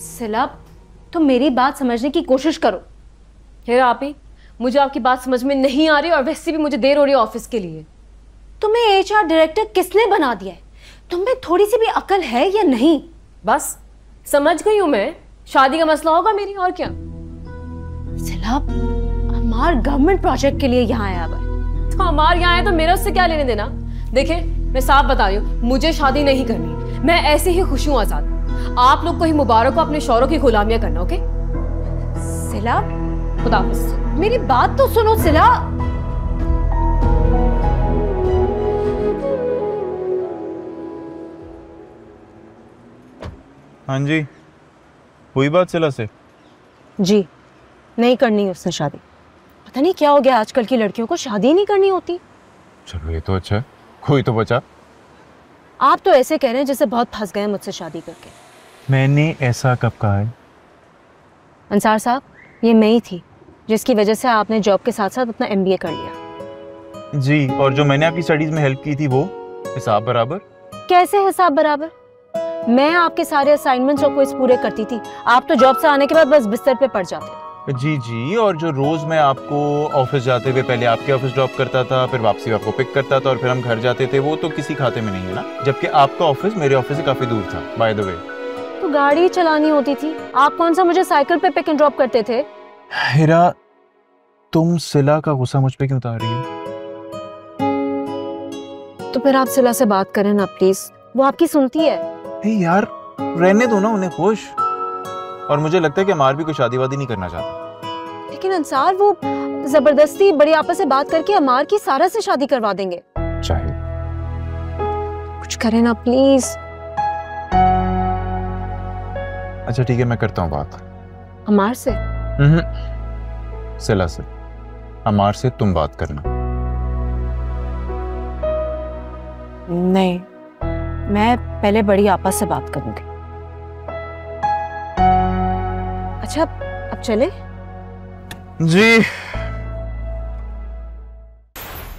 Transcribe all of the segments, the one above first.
सिला, तो मेरी बात समझने की कोशिश करो। हेरा आपी, मुझे आपकी बात समझ में नहीं आ रही और वैसे भी मुझे देर हो रही है ऑफिस के लिए। तुम्हें HR डायरेक्टर किसने बना दिया है? तुम्हें थोड़ी सी भी अकल है या नहीं? बस समझ गई हूँ मैं, शादी का मसला होगा मेरी और क्या। सिला, अमार गवर्नमेंट प्रोजेक्ट के लिए यहाँ आया हुआ है। तो अमार यहाँ आया तो मेरा उससे क्या लेने देना? देखे मैं साफ बता रही हूँ, मुझे शादी नहीं करनी, मैं ऐसे ही खुश हूँ आजाद। आप लोग को ही मुबारक हो अपने शौहरों की गुलामियां करना। ओके सिला, खुदा हाफिज। मेरी बात तो सुनो सिला। हाँ जी, हुई बात सिला से? जी, नहीं करनी उससे शादी। पता नहीं क्या हो गया, आजकल की लड़कियों को शादी नहीं करनी होती। चलो ये तो अच्छा, कोई तो बचा। आप तो ऐसे कह रहे हैं जैसे बहुत फंस गए मुझसे शादी करके। मैंने ऐसा कब कहा है? अंसार साहब, ये मैं ही थी जिसकी वजह से आपने जॉब के साथ साथ अपना MBA कर लिया। जी, और जो मैंने आपकी स्टडीज में हेल्प की थी वो हिसाब बराबर। कैसे हिसाब बराबर? मैं आपके सारे असाइनमेंट्स और क्विज़ पूरे करती थी, आप तो जॉब से आने के बाद बस बिस्तर पे पड़ जाते। जी जी, और जो रोज मैं आपको ऑफिस जाते हुए पहले आपके ऑफिस ड्रॉप करता था, फिर वापसी आपको पिक करता था और फिर हम घर जाते थे, वो तो किसी खाते में नहीं है ना। जबकि आपका ऑफिस मेरे ऑफिस से काफी दूर था। बाय द वे तो गाड़ी चलानी होती थी, आप कौन सा मुझे साइकिल पे पिक एंड ड्रॉप करते थे? हेरा, तुम सिला का गुस्सा मुझ पे क्यों उतार रही हो? तो फिर आप सिला से बात करें ना प्लीज, वो आपकी सुनती है। यार रहने दो ना उन्हें खुश। और मुझे लगता है कि अमार भी कोई शादीवादी नहीं करना चाहता। लेकिन अंसार, वो जबरदस्ती बड़ी आपस से बात करके अमार की सारा से शादी करवा देंगे। चाहे कुछ करें ना प्लीज। अच्छा ठीक है, मैं करता हूँ बात। अमार से? सिला से। अमार से तुम बात करना। नहीं, मैं पहले बड़ी आपा से बात करूंगी। अच्छा अब चले जी।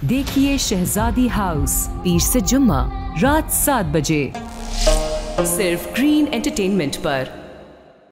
देखिए शहजादी हाउस 20 से जुम्मा रात 7 बजे सिर्फ ग्रीन एंटरटेनमेंट पर।